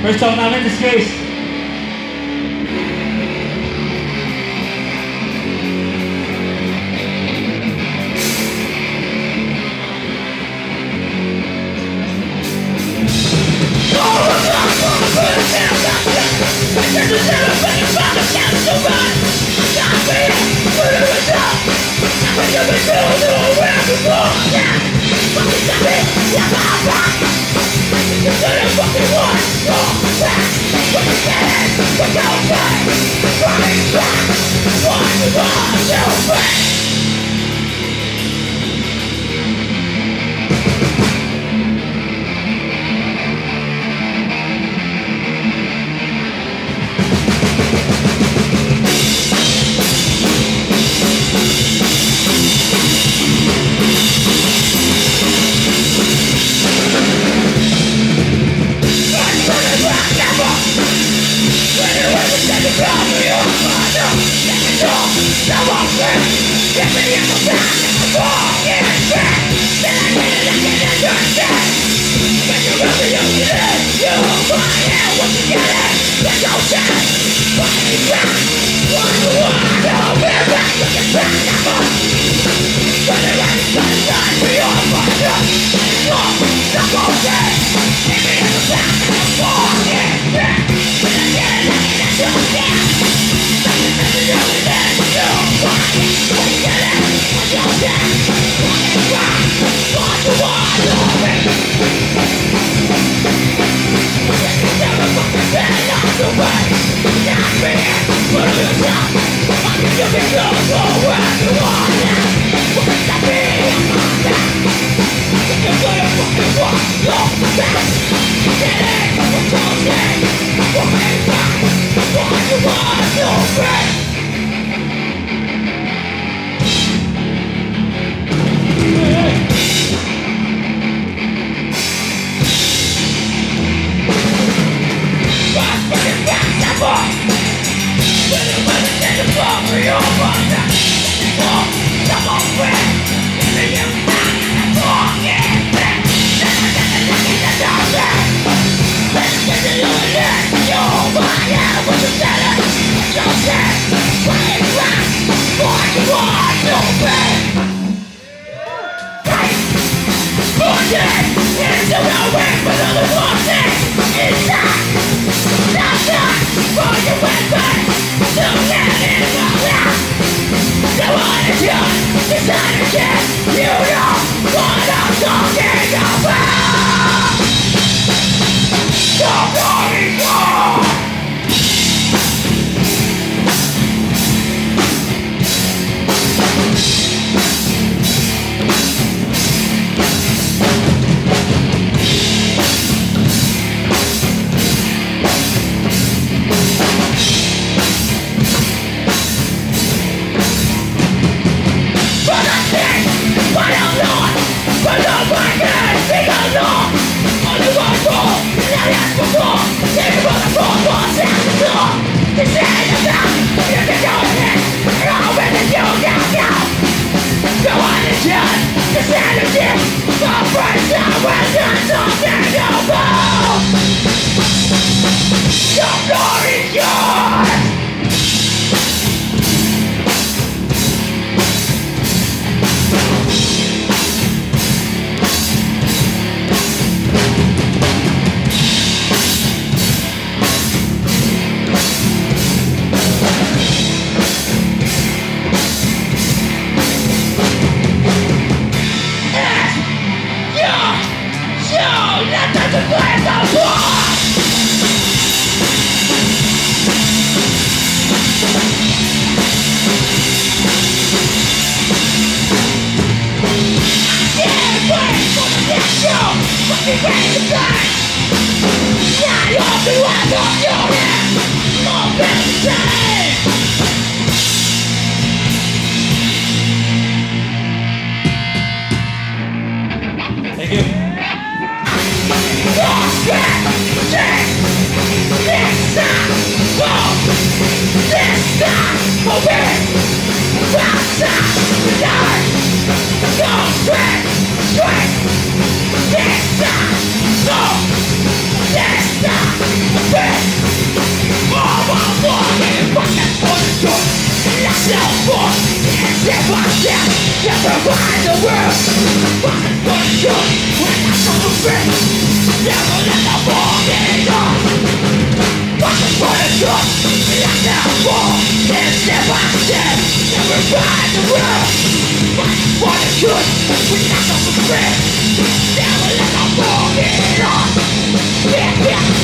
First off, now into space. Just to find the world, find the truth, when I come to bed. Never let the ball get on. Watching for the truth, like the ball, and step by step. Never find the world, find for the truth, when I come to bed. Never let the ball get on.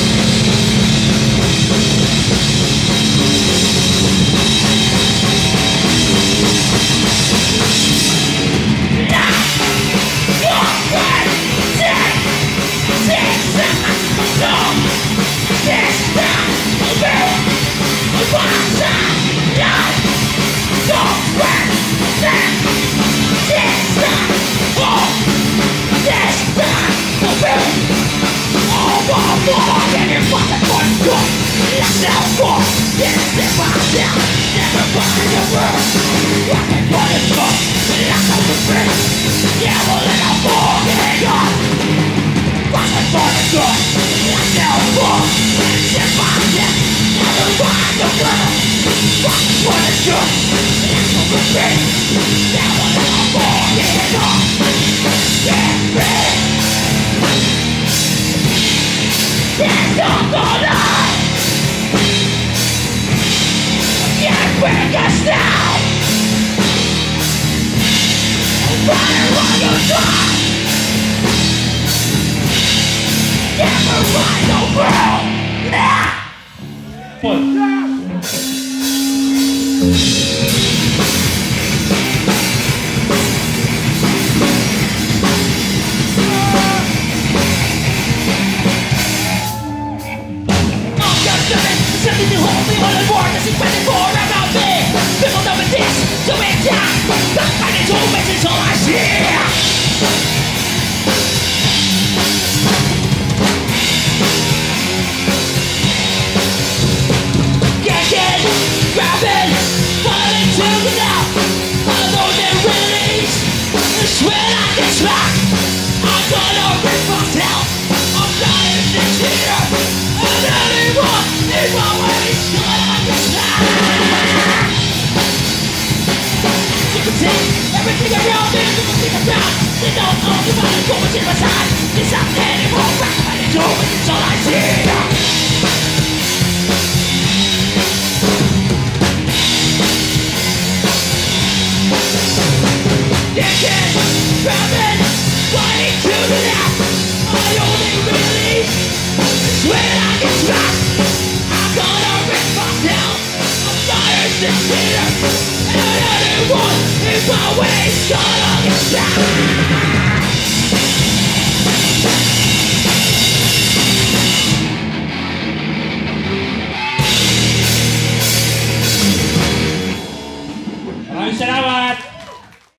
Yeah!